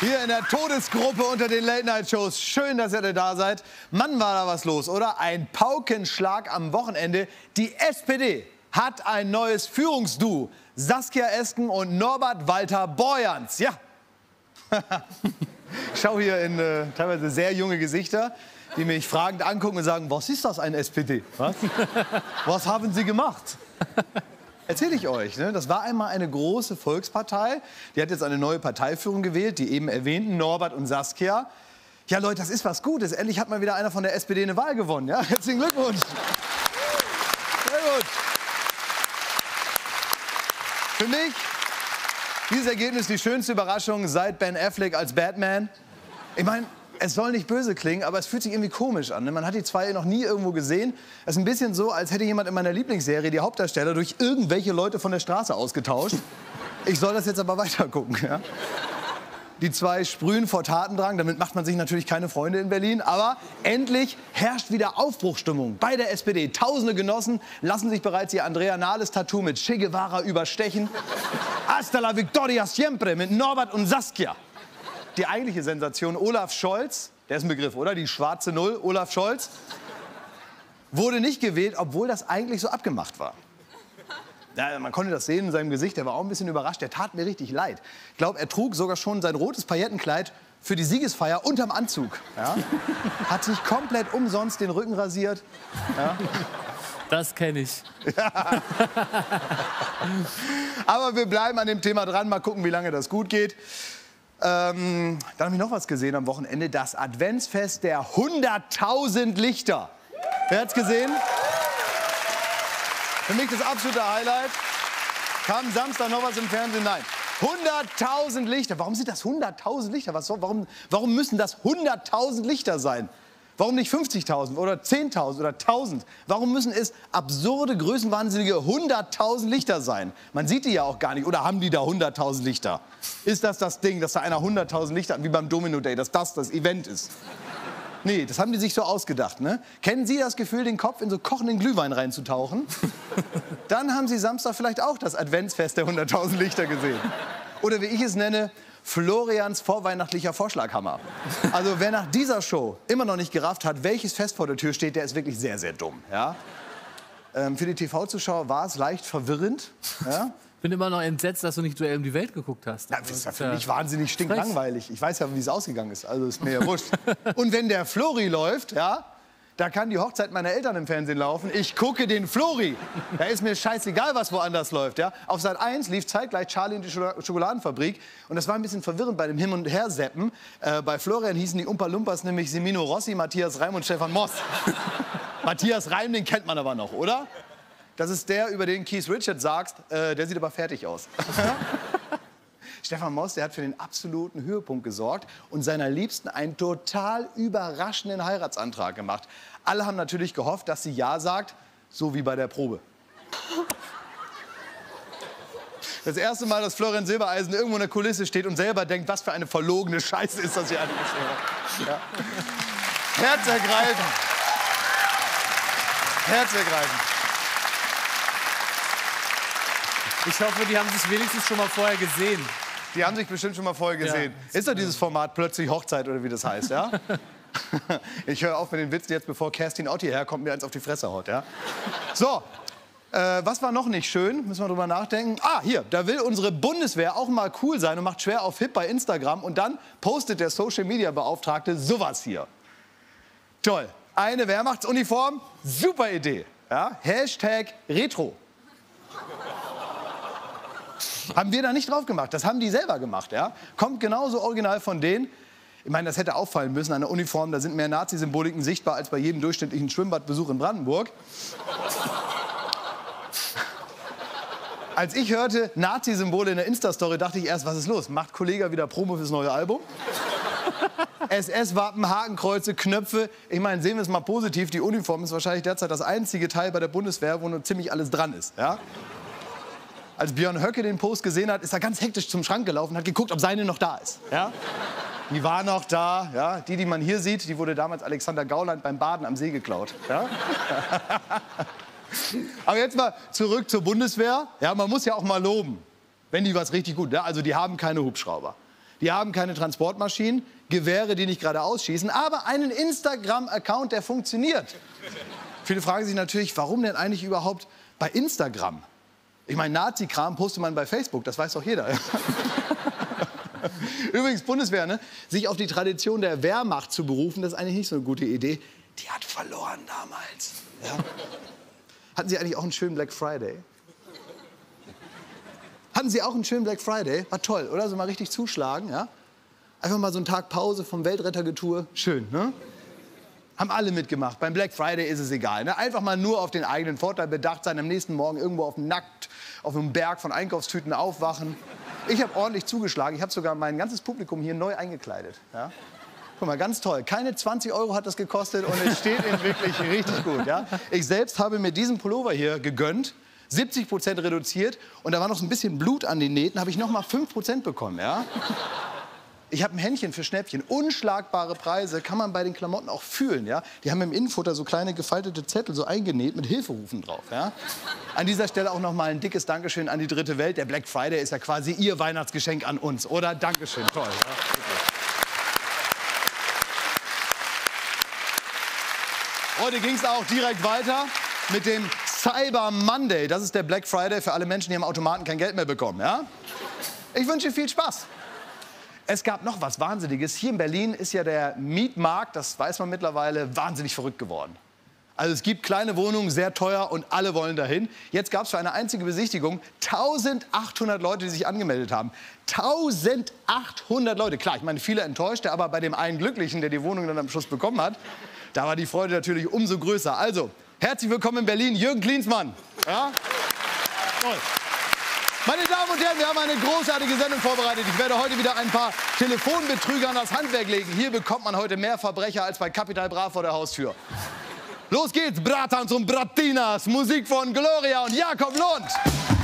Hier in der Todesgruppe unter den Late-Night-Shows. Schön, dass ihr da seid. Mann, war da was los, oder? Ein Paukenschlag am Wochenende. Die SPD hat ein neues Führungsduo. Saskia Esken und Norbert Walter Borjans. Ja. Schau hier in teilweise sehr junge Gesichter, die mich fragend angucken und sagen, was ist das, ein SPD? Was? Was haben Sie gemacht? Erzähle ich euch, ne? Das war einmal eine große Volkspartei. Die hat jetzt eine neue Parteiführung gewählt, die eben erwähnten Norbert und Saskia. Ja, Leute, das ist was Gutes. Endlich hat mal wieder einer von der SPD eine Wahl gewonnen. Ja? Herzlichen Glückwunsch. Sehr gut. Für mich dieses Ergebnis die schönste Überraschung seit Ben Affleck als Batman. Ich meine, es soll nicht böse klingen, aber es fühlt sich irgendwie komisch an. Man hat die zwei noch nie irgendwo gesehen. Es ist ein bisschen so, als hätte jemand in meiner Lieblingsserie die Hauptdarsteller durch irgendwelche Leute von der Straße ausgetauscht. Ich soll das jetzt aber weitergucken, ja? Die zwei sprühen vor Tatendrang. Damit macht man sich natürlich keine Freunde in Berlin. Aber endlich herrscht wieder Aufbruchsstimmung bei der SPD. Tausende Genossen lassen sich bereits ihr Andrea Nahles-Tattoo mit Che Guevara überstechen. Hasta la Victoria siempre mit Norbert und Saskia. Die eigentliche Sensation, Olaf Scholz, der ist ein Begriff, oder? Die schwarze Null, Olaf Scholz, wurde nicht gewählt, obwohl das eigentlich so abgemacht war. Ja, man konnte das sehen in seinem Gesicht, er war auch ein bisschen überrascht, der tat mir richtig leid. Ich glaube, er trug sogar schon sein rotes Paillettenkleid für die Siegesfeier unterm Anzug. Ja? Hat sich komplett umsonst den Rücken rasiert. Ja? Das kenne ich. Ja. Aber wir bleiben an dem Thema dran, mal gucken, wie lange das gut geht. Dann habe ich noch was gesehen am Wochenende, das Adventsfest der 100.000 Lichter. Wer hat's gesehen? Für mich das absolute Highlight. Kam Samstag noch was im Fernsehen? Nein. 100.000 Lichter. Warum sind das 100.000 Lichter? Warum müssen das 100.000 Lichter sein? Warum nicht 50.000 oder 10.000 oder 1.000? Warum müssen es absurde, größenwahnsinnige 100.000 Lichter sein? Man sieht die ja auch gar nicht. Oder haben die da 100.000 Lichter? Ist das das Ding, dass da einer 100.000 Lichter hat, wie beim Domino Day, dass das das Event ist? Nee, das haben die sich so ausgedacht, ne? Kennen Sie das Gefühl, den Kopf in so kochenden Glühwein reinzutauchen? Dann haben Sie Samstag vielleicht auch das Adventsfest der 100.000 Lichter gesehen. Oder wie ich es nenne, Florians vorweihnachtlicher Vorschlaghammer. Also wer nach dieser Show immer noch nicht gerafft hat, welches Fest vor der Tür steht, der ist wirklich sehr, sehr dumm. Ja? Für die TV-Zuschauer war es leicht verwirrend. Ja? Ich bin immer noch entsetzt, dass du nicht Duell um die Welt geguckt hast. Ja, das ist ja für mich wahnsinnig stinklangweilig. Ich weiß ja, wie es ausgegangen ist. Also ist mir ja wurscht. Und wenn der Flori läuft, ja, da kann die Hochzeit meiner Eltern im Fernsehen laufen. Ich gucke den Flori. Da ist mir scheißegal, was woanders läuft. Ja? Auf Sat 1 lief zeitgleich Charlie in die Schokoladenfabrik. Und das war ein bisschen verwirrend bei dem Hin- und Her-Seppen. Bei Florian hießen die Umpa-Lumpas nämlich Semino Rossi, Matthias Reim und Stefan Mross. Matthias Reim, den kennt man aber noch, oder? Das ist der, über den Keith Richards sagt, der sieht aber fertig aus. Stefan Mross, der hat für den absoluten Höhepunkt gesorgt und seiner Liebsten einen total überraschenden Heiratsantrag gemacht. Alle haben natürlich gehofft, dass sie ja sagt, so wie bei der Probe. Das erste Mal, dass Florian Silbereisen irgendwo in der Kulisse steht und selber denkt, was für eine verlogene Scheiße ist das hier eigentlich. Ja. Herzergreifend. Herzergreifend. Ich hoffe, die haben sich wenigstens schon mal vorher gesehen. Die haben sich bestimmt schon mal vorher gesehen. Ja, ist doch dieses Format Plötzlich Hochzeit oder wie das heißt, ja? Ich höre auf mit den Witzen jetzt, bevor Kerstin Out hierher kommt, mir eins auf die Fresse haut, ja? So, was war noch nicht schön? Müssen wir drüber nachdenken. Ah, hier, da will unsere Bundeswehr auch mal cool sein und macht schwer auf Hip bei Instagram. Und dann postet der Social-Media-Beauftragte sowas hier. Toll, eine Wehrmachtsuniform, super Idee. Ja? Hashtag Retro. Haben wir da nicht drauf gemacht, das haben die selber gemacht, ja? Kommt genauso original von denen. Ich meine, das hätte auffallen müssen an der Uniform, da sind mehr Nazi-Symboliken sichtbar als bei jedem durchschnittlichen Schwimmbadbesuch in Brandenburg. Als ich hörte, Nazi-Symbole in der Insta-Story, dachte ich erst, was ist los? Macht Kollegah wieder Promo fürs neue Album? SS-Wappen, Hakenkreuze, Knöpfe. Ich meine, sehen wir es mal positiv, die Uniform ist wahrscheinlich derzeit das einzige Teil bei der Bundeswehr, wo nur ziemlich alles dran ist, ja? Als Björn Höcke den Post gesehen hat, ist er ganz hektisch zum Schrank gelaufen und hat geguckt, ob seine noch da ist. Ja? Die war noch da. Ja? Die man hier sieht, die wurde damals Alexander Gauland beim Baden am See geklaut. Ja? Aber jetzt mal zurück zur Bundeswehr. Ja, man muss ja auch mal loben, wenn die was richtig gut. Ja? Also die haben keine Hubschrauber. Die haben keine Transportmaschinen, Gewehre, die nicht gerade ausschießen, aber einen Instagram-Account, der funktioniert. Viele fragen sich natürlich, warum denn eigentlich überhaupt bei Instagram? Ich meine, Nazi-Kram postet man bei Facebook, das weiß doch jeder. Übrigens, Bundeswehr, ne? Sich auf die Tradition der Wehrmacht zu berufen, das ist eigentlich nicht so eine gute Idee. Die hat verloren damals. Ja? Hatten Sie eigentlich auch einen schönen Black Friday? Hatten Sie auch einen schönen Black Friday? War toll, oder? So mal richtig zuschlagen, ja? Einfach mal so einen Tag Pause vom Weltrettergetue. Schön, ne? Haben alle mitgemacht. Beim Black Friday ist es egal, ne? Einfach mal nur auf den eigenen Vorteil bedacht sein. Am nächsten Morgen irgendwo auf dem Nackt, auf einem Berg von Einkaufstüten aufwachen. Ich habe ordentlich zugeschlagen. Ich habe sogar mein ganzes Publikum hier neu eingekleidet, ja? Guck mal, ganz toll. Keine 20 € hat das gekostet und es steht Ihnen wirklich richtig gut, ja? Ich selbst habe mir diesen Pullover hier gegönnt. 70% reduziert und da war noch so ein bisschen Blut an den Nähten, habe ich noch mal 5% bekommen, ja? Ich habe ein Händchen für Schnäppchen, unschlagbare Preise, kann man bei den Klamotten auch fühlen, ja? Die haben im Innenfutter so kleine gefaltete Zettel so eingenäht mit Hilferufen drauf, ja? An dieser Stelle auch noch mal ein dickes Dankeschön an die dritte Welt. Der Black Friday ist ja quasi ihr Weihnachtsgeschenk an uns, oder? Dankeschön, toll, ja? Heute ging es auch direkt weiter mit dem Cyber Monday. Das ist der Black Friday für alle Menschen, die am Automaten kein Geld mehr bekommen, ja? Ich wünsche viel Spaß. Es gab noch was Wahnsinniges. Hier in Berlin ist ja der Mietmarkt, das weiß man mittlerweile, wahnsinnig verrückt geworden. Also es gibt kleine Wohnungen, sehr teuer und alle wollen dahin. Jetzt gab es für eine einzige Besichtigung 1800 Leute, die sich angemeldet haben. 1800 Leute. Klar, ich meine, viele enttäuschte, aber bei dem einen Glücklichen, der die Wohnung dann am Schluss bekommen hat, da war die Freude natürlich umso größer. Also, herzlich willkommen in Berlin, Jürgen Klinsmann. Ja? Meine Damen und Herren, wir haben eine großartige Sendung vorbereitet. Ich werde heute wieder ein paar Telefonbetrüger an das Handwerk legen. Hier bekommt man heute mehr Verbrecher als bei Capital Bra vor der Haustür. Los geht's, Bratans und Bratinas. Musik von Gloria und Jakob Lund.